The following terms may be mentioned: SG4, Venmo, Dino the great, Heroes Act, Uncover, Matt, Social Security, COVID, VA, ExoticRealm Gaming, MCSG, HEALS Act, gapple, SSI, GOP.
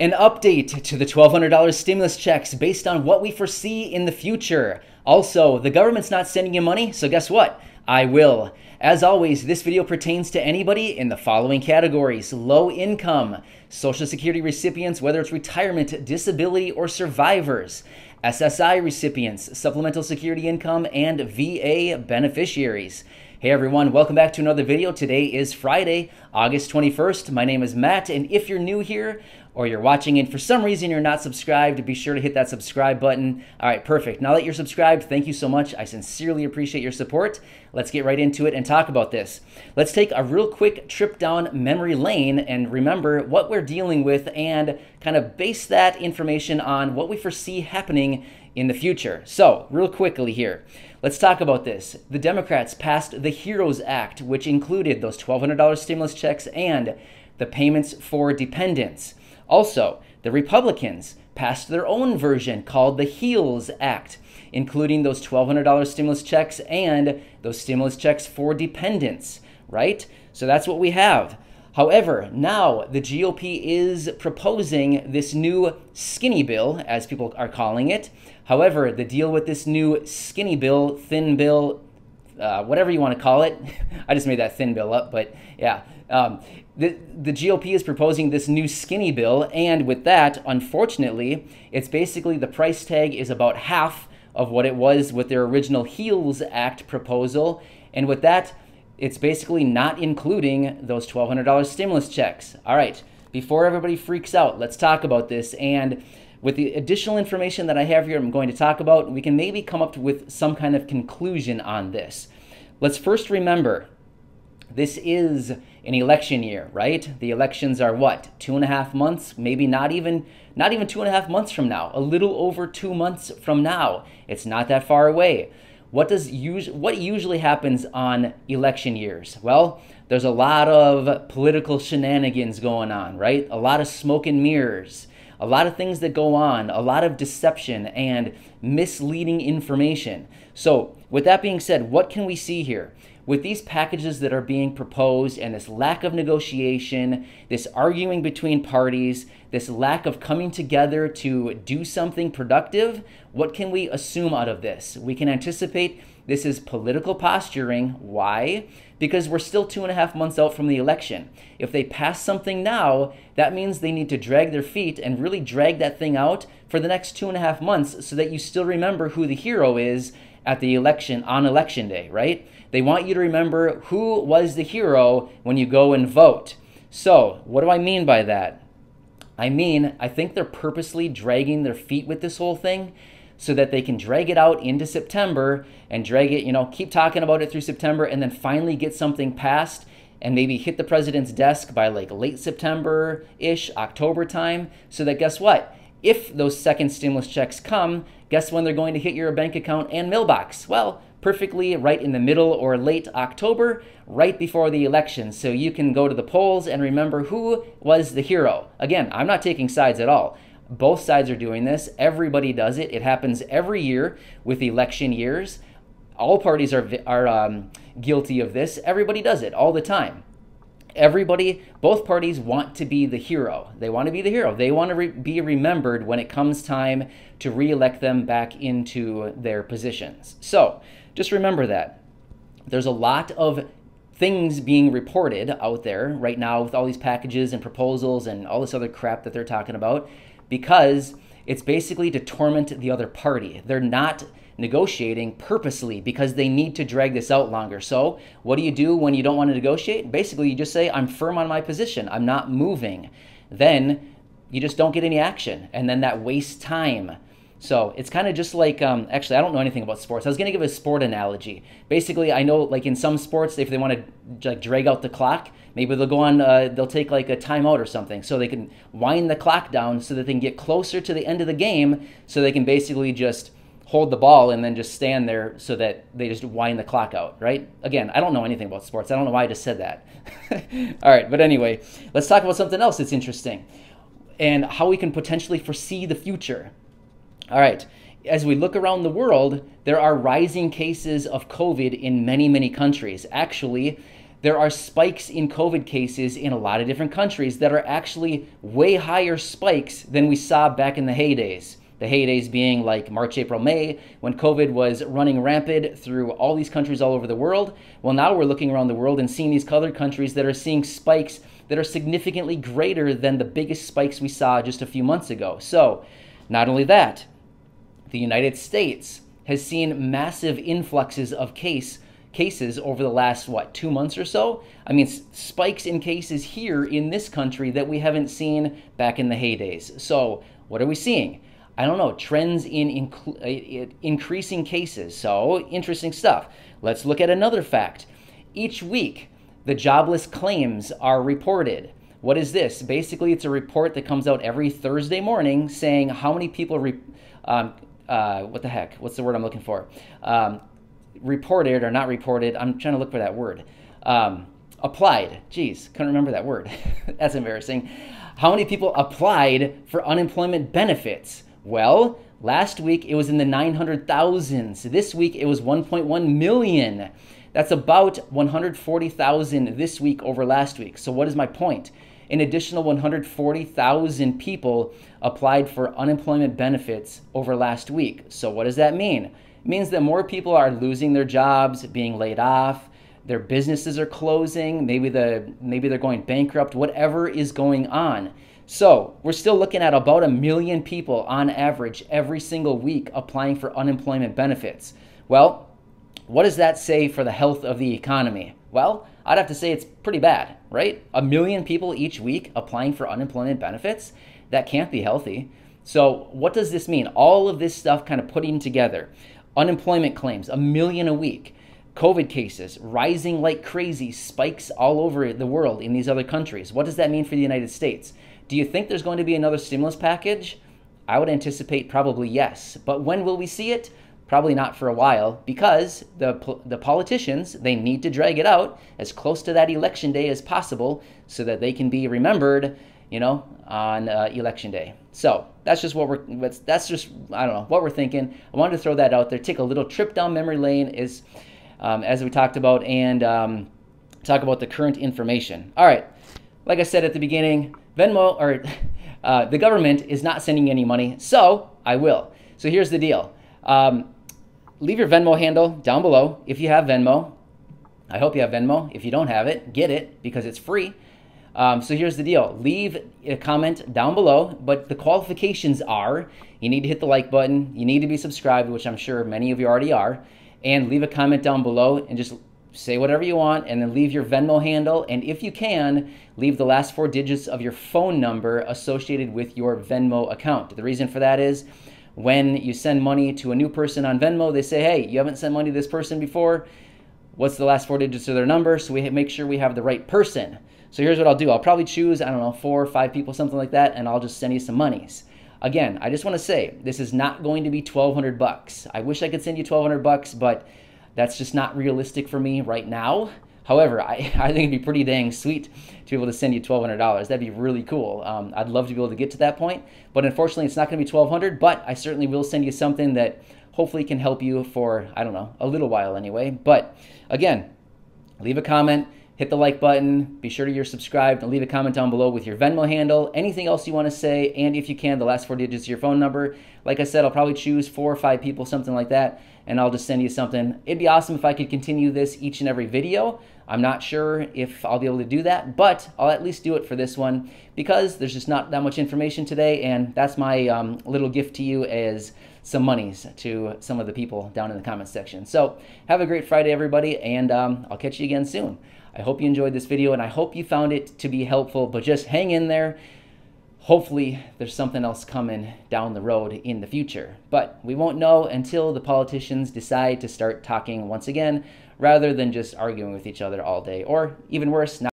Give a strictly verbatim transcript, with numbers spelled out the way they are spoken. an update to the twelve hundred dollar stimulus checks based on what we foresee in the future. Also, the government's not sending you money, so guess what? I will. As always, this video pertains to anybody in the following categories: low income, Social Security recipients, whether it's retirement, disability, or survivors, S S I recipients, Supplemental Security Income, and V A beneficiaries. Hey everyone, welcome back to another video. Today is Friday, August twenty-first. My name is Matt, and if you're new here or you're watching and for some reason you're not subscribed, be sure to hit that subscribe button. All right, perfect. Now that you're subscribed, thank you so much. I sincerely appreciate your support. Let's get right into it and talk about this. Let's take a real quick trip down memory lane and remember what we're dealing with and kind of base that information on what we foresee happening in the future. So, real quickly here, let's talk about this. The Democrats passed the Heroes Act, which included those twelve hundred dollar stimulus checks and the payments for dependents. Also, the Republicans passed their own version called the HEALS Act, including those twelve hundred dollar stimulus checks and those stimulus checks for dependents, right? So that's what we have. However, now the G O P is proposing this new skinny bill, as people are calling it. However, the deal with this new skinny bill, thin bill, uh, whatever you want to call it, I just made that thin bill up, but yeah. Um, the, the G O P is proposing this new skinny bill, and with that, unfortunately, it's basically the price tag is about half of what it was with their original HEALS Act proposal, and with that, it's basically not including those twelve hundred dollar stimulus checks. All right, before everybody freaks out, let's talk about this. And with the additional information that I have here, I'm going to talk about, we can maybe come up with some kind of conclusion on this. Let's first remember, this is an election year, right? The elections are what, two and a half months, maybe not even, not even two and a half months from now, a little over two months from now. It's not that far away. What does usually what usually happens on election years? Well, there's a lot of political shenanigans going on, right? A lot of smoke and mirrors, a lot of things that go on, a lot of deception and misleading information. So, with that being said, what can we see here? With these packages that are being proposed and this lack of negotiation, this arguing between parties, this lack of coming together to do something productive, what can we assume out of this? We can anticipate this is political posturing. Why? Because we're still two and a half months out from the election. If they pass something now, that means they need to drag their feet and really drag that thing out for the next two and a half months so that you still remember who the hero is at the election, on election day, right? They want you to remember who was the hero when you go and vote. So, what do I mean by that? I mean, I think they're purposely dragging their feet with this whole thing so that they can drag it out into September and drag it, you know, keep talking about it through September and then finally get something passed and maybe hit the president's desk by like late September-ish, October time, so that guess what? If those second stimulus checks come, guess when they're going to hit your bank account and mailbox? Well, perfectly right in the middle or late October, right before the election. So you can go to the polls and remember who was the hero. Again, I'm not taking sides at all. Both sides are doing this. Everybody does it. It happens every year with election years. All parties are, are um, guilty of this. Everybody does it all the time. Everybody, both parties want to be the hero. They want to be the hero. They want to re be remembered when it comes time to re-elect them back into their positions. So just remember that. There's a lot of things being reported out there right now with all these packages and proposals and all this other crap that they're talking about because it's basically to torment the other party. They're not negotiating purposely because they need to drag this out longer. So what do you do when you don't want to negotiate? Basically, you just say, I'm firm on my position. I'm not moving. Then you just don't get any action. And then that wastes time. So it's kind of just like, um, actually, I don't know anything about sports. I was going to give a sport analogy. Basically, I know like in some sports, if they want to like drag out the clock, maybe they'll go on, uh, they'll take like a timeout or something so they can wind the clock down so that they can get closer to the end of the game so they can basically just hold the ball and then just stand there so that they just wind the clock out, right? Again, I don't know anything about sports. I don't know why I just said that. All right, but anyway, let's talk about something else that's interesting and how we can potentially foresee the future. All right, as we look around the world, there are rising cases of COVID in many, many countries. Actually, there are spikes in COVID cases in a lot of different countries that are actually way higher spikes than we saw back in the heydays. The heydays being like March, April, May, when COVID was running rampant through all these countries all over the world. Well, now we're looking around the world and seeing these other countries that are seeing spikes that are significantly greater than the biggest spikes we saw just a few months ago. So not only that, the United States has seen massive influxes of case cases over the last, what, two months or so? I mean, spikes in cases here in this country that we haven't seen back in the heydays. So what are we seeing? I don't know, trends in increasing cases. So interesting stuff. Let's look at another fact. Each week, the jobless claims are reported. What is this? Basically, it's a report that comes out every Thursday morning saying how many people, re um, uh, what the heck, what's the word I'm looking for? Um, reported or not reported, I'm trying to look for that word. Um, applied, geez, couldn't remember that word. That's embarrassing. How many people applied for unemployment benefits? Well, last week it was in the nine hundred thousands. This week it was one point one million. That's about one hundred forty thousand this week over last week. So what is my point? An additional one hundred forty thousand people applied for unemployment benefits over last week. So what does that mean? It means that more people are losing their jobs, being laid off, their businesses are closing, maybe the maybe they're going bankrupt, whatever is going on. So we're still looking at about a million people on average every single week applying for unemployment benefits. Well, what does that say for the health of the economy? Well, I'd have to say it's pretty bad, right? A million people each week applying for unemployment benefits? That can't be healthy. So what does this mean? All of this stuff kind of putting together. Unemployment claims, a million a week. COVID cases rising like crazy, spikes all over the world in these other countries. What does that mean for the United States? Do you think there's going to be another stimulus package? I would anticipate probably yes. But when will we see it? Probably not for a while, because the, the politicians, they need to drag it out as close to that election day as possible so that they can be remembered, you know, on uh, election day. So that's just what we're, that's just, I don't know, what we're thinking. I wanted to throw that out there, take a little trip down memory lane as, um, as we talked about, and um, talk about the current information. All right, like I said at the beginning, Venmo, or uh, the government is not sending any money, so I will. So here's the deal. Um, Leave your Venmo handle down below if you have Venmo. I hope you have Venmo. If you don't have it, get it because it's free. Um, so here's the deal. Leave a comment down below, but the qualifications are you need to hit the like button, you need to be subscribed, which I'm sure many of you already are, and leave a comment down below and just say whatever you want, and then leave your Venmo handle, and if you can, leave the last four digits of your phone number associated with your Venmo account. The reason for that is when you send money to a new person on Venmo, they say, hey, you haven't sent money to this person before. What's the last four digits of their number? So we make sure we have the right person. So here's what I'll do. I'll probably choose, I don't know, four or five people, something like that, and I'll just send you some monies. Again, I just want to say, this is not going to be twelve hundred bucks. I wish I could send you twelve hundred bucks, but that's just not realistic for me right now. However, I, I think it'd be pretty dang sweet to be able to send you twelve hundred dollars. That'd be really cool. Um, I'd love to be able to get to that point, but unfortunately it's not gonna be twelve hundred, but I certainly will send you something that hopefully can help you for, I don't know, a little while anyway. But again, leave a comment, hit the like button, be sure to you're subscribed, and leave a comment down below with your Venmo handle, anything else you wanna say, and if you can, the last four digits of your phone number. Like I said, I'll probably choose four or five people, something like that, and I'll just send you something. It'd be awesome if I could continue this each and every video. I'm not sure if I'll be able to do that, but I'll at least do it for this one because there's just not that much information today, and that's my um, little gift to you as some monies to some of the people down in the comments section. So have a great Friday, everybody, and um, I'll catch you again soon. I hope you enjoyed this video, and I hope you found it to be helpful, but just hang in there. Hopefully there's something else coming down the road in the future, but we won't know until the politicians decide to start talking once again rather than just arguing with each other all day, or even worse, not